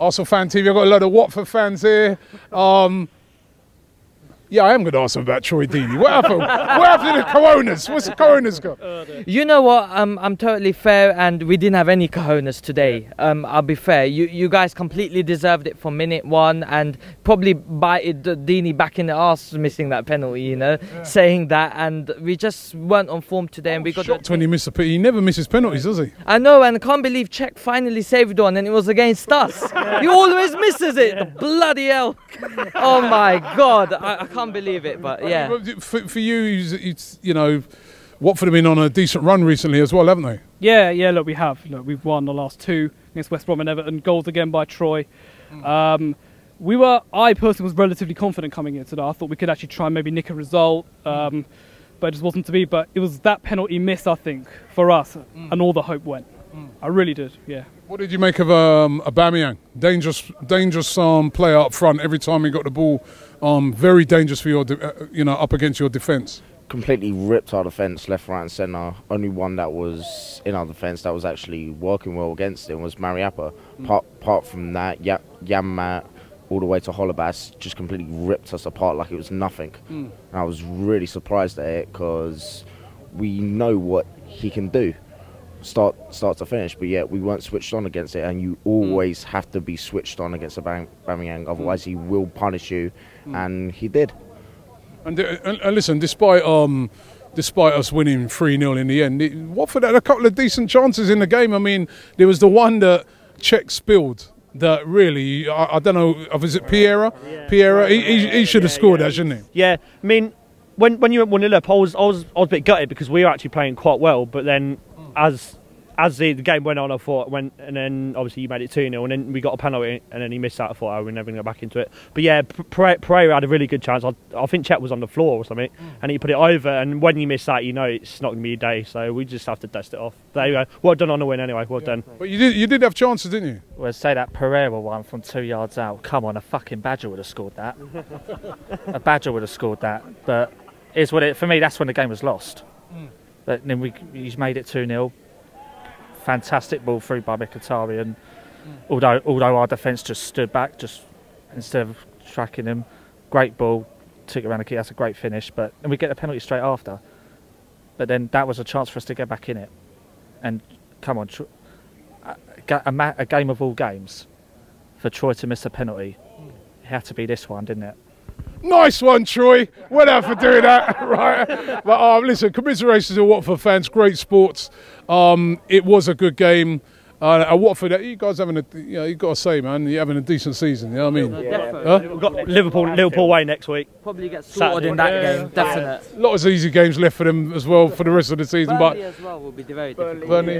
Arsenal Fan TV. I've got a lot of Watford fans here. Yeah, I am going to ask him about Troy Deeney. What happened? What happened to the cojones? What's the cojones got? You know what? I'm totally fair, and we didn't have any cojones today. Yeah. I'll be fair. You guys completely deserved it for minute one, and probably bited Deeney back in the arse missing that penalty. You know, saying that, and we just weren't on form today. And we got shocked when he missed a penalty. He never misses penalties, does he? I know, and I can't believe Czech finally saved one, and it was against us. He always misses it. Yeah. Bloody hell! Oh my God! I can't believe it, but yeah. For you, you know, Watford have been on a decent run recently as well, haven't they? Yeah. Look, we have. Look, we've won the last two against West Brom and Everton. Goals again by Troy. I personally was relatively confident coming in today. I thought we could actually try and maybe nick a result, but it just wasn't to be. But it was that penalty miss, I think, for us, and all the hope went. I really did. Yeah. What did you make of Aubameyang? Dangerous player up front. Every time he got the ball, very dangerous for your, up against your defence. Completely ripped our defence, left, right, and centre. Only one that was in our defence that was actually working well against him was Mariapa. Apart from that, Yamat all the way to Holobas just completely ripped us apart like it was nothing. And I was really surprised at it because we know what he can do. Start to finish, but yeah, we weren't switched on against it, and you always have to be switched on against Aubameyang, otherwise he will punish you, and he did. And listen, despite us winning 3-0 in the end, Watford had a couple of decent chances in the game. I mean, there was the one that Czech spilled that really, I don't know, was it Pereyra? Yeah. Pereyra, he should have scored that, shouldn't he? Yeah, I mean, when you went 1-0 up, I was a bit gutted because we were actually playing quite well, but then as the game went on, I thought and then obviously you made it 2-0, and then we got a penalty, and then he missed that. I thought, oh, we're never going to go back into it. But yeah, Pereyra had a really good chance. I think Chet was on the floor or something, and he put it over. And when you miss that, you know it's not going to be a day. So we just have to dust it off. There you go. Well done on the win, anyway. Well done. But you did have chances, didn't you? Well, say that Pereyra one from 2 yards out. Come on, a fucking badger would have scored that. A badger would have scored that. But it's what it for me. That's when the game was lost. But then he's made it 2-0. Fantastic ball through by Mkhitaryan, and although our defence just stood back, just instead of tracking him, great ball, took it around the key. That's a great finish. But and we get a penalty straight after. But then that was a chance for us to get back in it. And come on, a game of all games, for Troy to miss a penalty, it had to be this one, didn't it? Nice one, Troy. Well done for doing that, right? But listen, commiserations to Watford fans. Great sports. It was a good game. At Watford, you guys having a, you got to say, man, you're having a decent season. You know what I mean? Yeah. Huh? We've got Liverpool away next week. Probably get slaughtered in that game. Definite. Lots of easy games left for them as well for the rest of the season. Burnley as well will be very difficult. Burnley.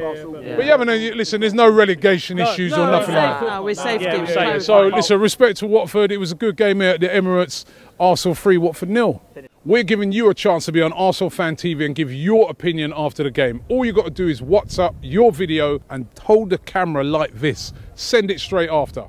But you haven't. Listen, there's no relegation issues or nothing like that. No, we're safe. Yeah, so listen, respect to Watford. It was a good game here at the Emirates. Arsenal 3, Watford 0. We're giving you a chance to be on Arsenal Fan TV and give your opinion after the game. All you've got to do is WhatsApp your video and hold the camera like this. Send it straight after.